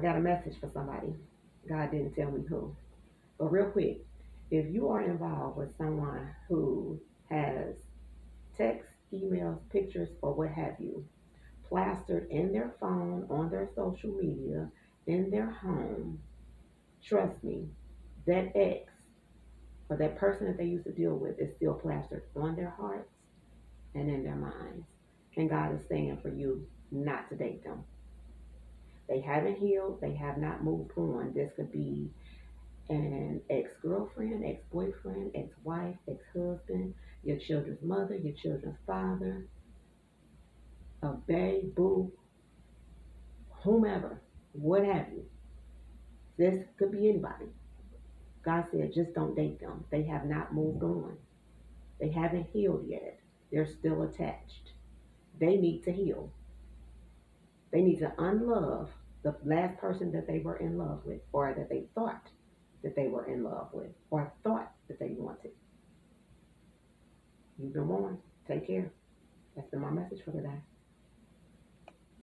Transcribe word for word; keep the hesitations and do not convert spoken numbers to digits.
I got a message for somebody. God didn't tell me who. But real quick, if you are involved with someone who has texts, emails, pictures, or what have you, plastered in their phone, on their social media, in their home, trust me, that ex or that person that they used to deal with is still plastered on their hearts and in their minds. And God is saying for you not to date them. They haven't healed. They have not moved on. This could be an ex-girlfriend, ex-boyfriend, ex-wife, ex-husband, your children's mother, your children's father, a bae, boo, whomever, what have you. This could be anybody. God said, just don't date them. They have not moved on. They haven't healed yet. They're still attached. They need to heal. They need to unlove the last person that they were in love with, or that they thought that they were in love with, or thought that they wanted. You've been warned. Take care. That's been my message for today.